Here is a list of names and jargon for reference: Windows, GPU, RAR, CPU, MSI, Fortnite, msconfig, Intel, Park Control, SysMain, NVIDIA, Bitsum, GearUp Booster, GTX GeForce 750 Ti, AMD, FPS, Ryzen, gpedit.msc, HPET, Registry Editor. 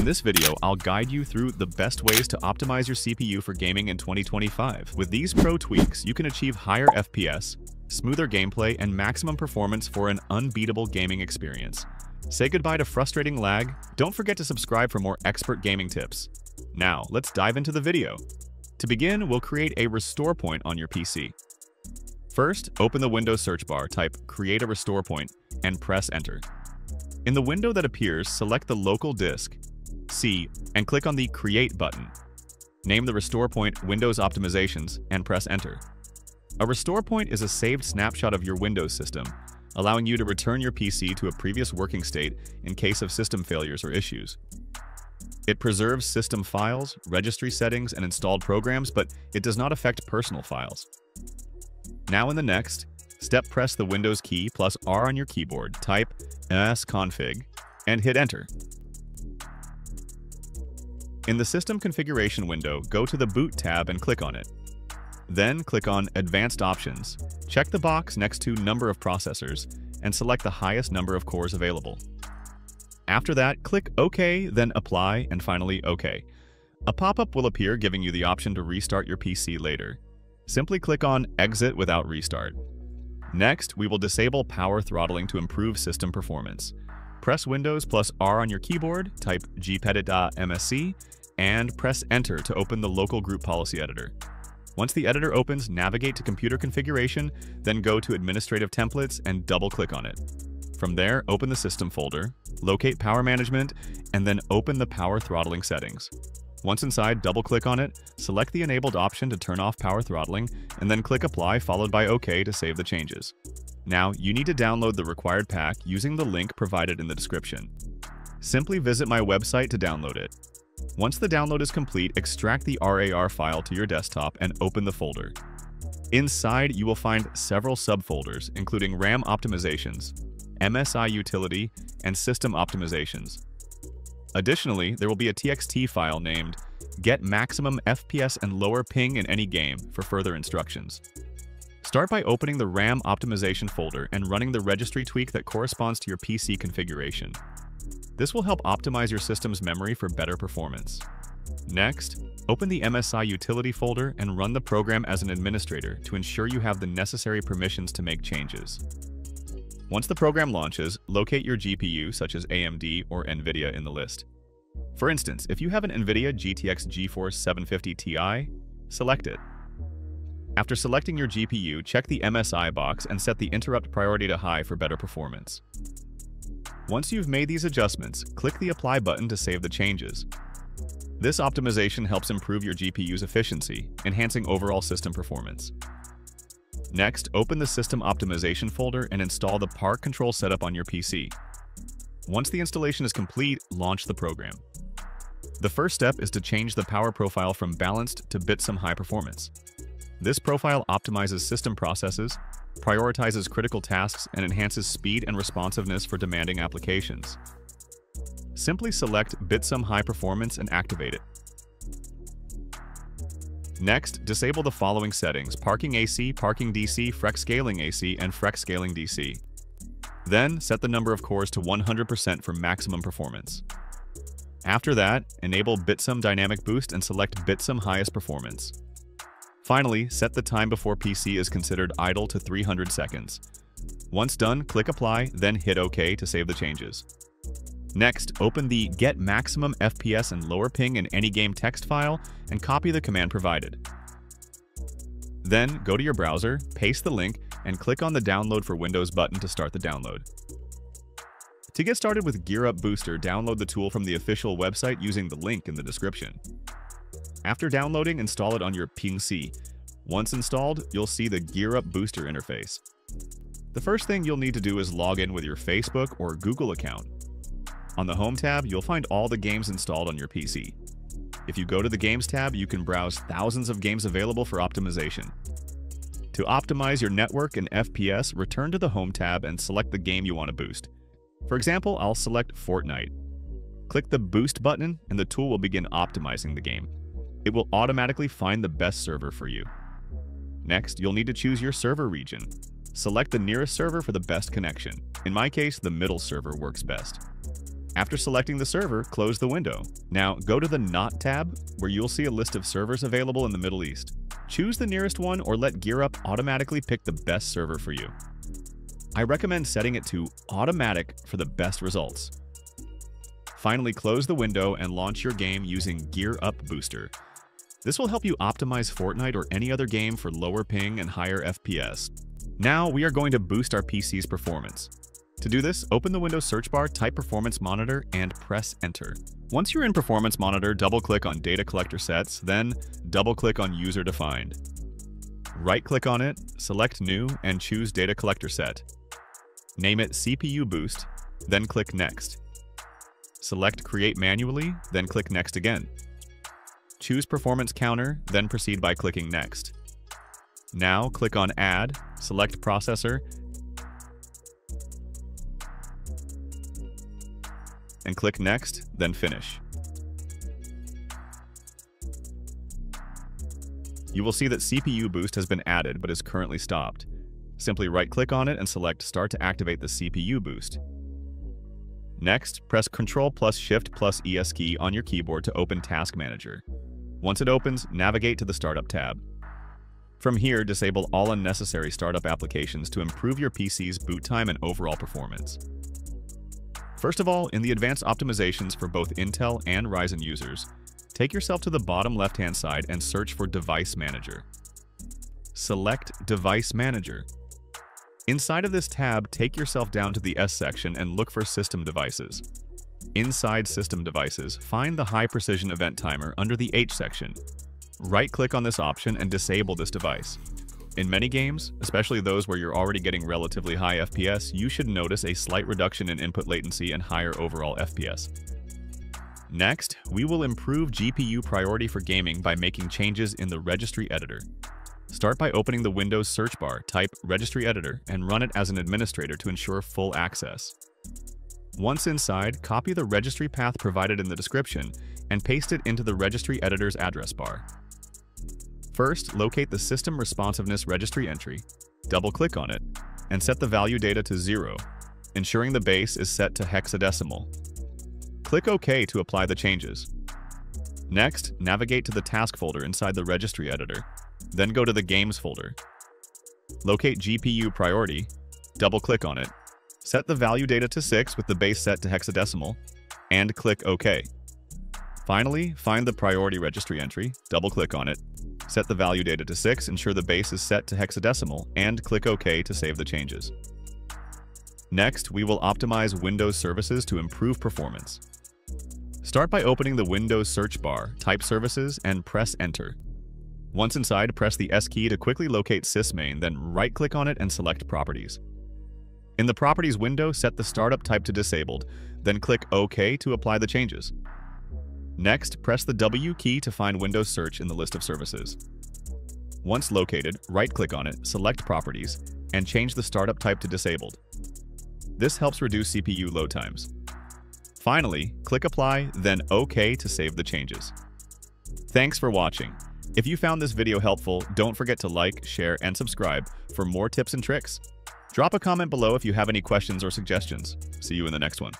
In this video, I'll guide you through the best ways to optimize your CPU for gaming in 2025. With these pro tweaks, you can achieve higher FPS, smoother gameplay, and maximum performance for an unbeatable gaming experience. Say goodbye to frustrating lag. Don't forget to subscribe for more expert gaming tips. Now, let's dive into the video. To begin, we'll create a restore point on your PC. First, open the Windows search bar, type Create a Restore Point, and press Enter. In the window that appears, select the local disk, C, and click on the Create button. Name the restore point Windows Optimizations, and press Enter. A restore point is a saved snapshot of your Windows system, allowing you to return your PC to a previous working state in case of system failures or issues. It preserves system files, registry settings, and installed programs, but it does not affect personal files. Now in the next step, press the Windows key plus R on your keyboard, type msconfig, and hit Enter. In the System Configuration window, go to the Boot tab and click on it. Then click on Advanced Options, check the box next to Number of Processors, and select the highest number of cores available. After that, click OK, then Apply, and finally OK. A pop-up will appear giving you the option to restart your PC later. Simply click on Exit without restart. Next, we will disable power throttling to improve system performance. Press Windows plus R on your keyboard, type gpedit.msc, and press Enter to open the local group policy editor. Once the editor opens, navigate to Computer Configuration, then go to Administrative Templates and double-click on it. From there, open the System folder, locate Power Management, and then open the Power Throttling settings. Once inside, double-click on it, select the enabled option to turn off power throttling, and then click Apply followed by OK to save the changes. Now, you need to download the required pack using the link provided in the description. Simply visit my website to download it. Once the download is complete, extract the RAR file to your desktop and open the folder. Inside, you will find several subfolders, including RAM Optimizations, MSI Utility, and System Optimizations. Additionally, there will be a TXT file named Get Maximum FPS and Lower Ping in Any Game for further instructions. Start by opening the RAM Optimization folder and running the registry tweak that corresponds to your PC configuration. This will help optimize your system's memory for better performance. Next, open the MSI Utility folder and run the program as an administrator to ensure you have the necessary permissions to make changes. Once the program launches, locate your GPU such as AMD or NVIDIA in the list. For instance, if you have an NVIDIA GTX GeForce 750 Ti, select it. After selecting your GPU, check the MSI box and set the interrupt priority to high for better performance. Once you've made these adjustments, click the Apply button to save the changes. This optimization helps improve your GPU's efficiency, enhancing overall system performance. Next, open the System Optimization folder and install the Park Control setup on your PC. Once the installation is complete, launch the program. The first step is to change the power profile from Balanced to Bitsum High Performance. This profile optimizes system processes, prioritizes critical tasks, and enhances speed and responsiveness for demanding applications. Simply select Bitsum High Performance and activate it. Next, disable the following settings: Parking AC, Parking DC, Freq Scaling AC, and Freq Scaling DC. Then, set the number of cores to 100% for maximum performance. After that, enable Bitsum Dynamic Boost and select Bitsum Highest Performance. Finally, set the time before PC is considered idle to 300 seconds. Once done, click Apply, then hit OK to save the changes. Next, open the Get Maximum FPS and Lower Ping in Any Game text file and copy the command provided. Then, go to your browser, paste the link, and click on the Download for Windows button to start the download. To get started with GearUp Booster, download the tool from the official website using the link in the description. After downloading, install it on your PC. Once installed, you'll see the GearUp Booster interface. The first thing you'll need to do is log in with your Facebook or Google account. On the Home tab, you'll find all the games installed on your PC. If you go to the Games tab, you can browse thousands of games available for optimization. To optimize your network and FPS, return to the Home tab and select the game you want to boost. For example, I'll select Fortnite. Click the Boost button, and the tool will begin optimizing the game. It will automatically find the best server for you. Next, you'll need to choose your server region. Select the nearest server for the best connection. In my case, the middle server works best. After selecting the server, close the window. Now go to the Not tab, where you'll see a list of servers available in the Middle East. Choose the nearest one or let GearUp automatically pick the best server for you. I recommend setting it to automatic for the best results. Finally, close the window and launch your game using GearUp Booster. This will help you optimize Fortnite or any other game for lower ping and higher FPS. Now we are going to boost our PC's performance. To do this, open the Windows search bar, type Performance Monitor, and press Enter. Once you're in Performance Monitor, double-click on Data Collector Sets, then double-click on User Defined. Right-click on it, select New, and choose Data Collector Set. Name it CPU Boost, then click Next. Select Create Manually, then click Next again. Choose Performance Counter, then proceed by clicking Next. Now click on Add, select Processor, and click Next, then Finish. You will see that CPU Boost has been added but is currently stopped. Simply right-click on it and select Start to activate the CPU Boost. Next, press Ctrl plus Shift plus ES key on your keyboard to open Task Manager. Once it opens, navigate to the Startup tab. From here, disable all unnecessary startup applications to improve your PC's boot time and overall performance. First of all, in the advanced optimizations for both Intel and Ryzen users, take yourself to the bottom left-hand side and search for Device Manager. Select Device Manager. Inside of this tab, take yourself down to the S section and look for System Devices. Inside System Devices, find the High Precision Event Timer under the H section. Right-click on this option and disable this device. In many games, especially those where you're already getting relatively high FPS, you should notice a slight reduction in input latency and higher overall FPS. Next, we will improve GPU priority for gaming by making changes in the Registry Editor. Start by opening the Windows search bar, type Registry Editor, and run it as an administrator to ensure full access. Once inside, copy the registry path provided in the description and paste it into the Registry Editor's address bar. First, locate the System Responsiveness Registry entry, double-click on it, and set the value data to 0, ensuring the base is set to hexadecimal. Click OK to apply the changes. Next, navigate to the Task folder inside the Registry Editor, then go to the Games folder. Locate GPU priority, double-click on it, set the value data to 6 with the base set to hexadecimal, and click OK. Finally, find the Priority Registry entry, double-click on it, set the value data to 6, ensure the base is set to hexadecimal, and click OK to save the changes. Next, we will optimize Windows services to improve performance. Start by opening the Windows search bar, type Services, and press Enter. Once inside, press the S key to quickly locate SysMain, then right-click on it and select Properties. In the Properties window, set the startup type to Disabled, then click OK to apply the changes. Next, press the W key to find Windows Search in the list of services. Once located, right-click on it, select Properties, and change the startup type to Disabled. This helps reduce CPU load times. Finally, click Apply, then OK to save the changes. Thanks for watching. If you found this video helpful, don't forget to like, share, and subscribe for more tips and tricks. Drop a comment below if you have any questions or suggestions. See you in the next one.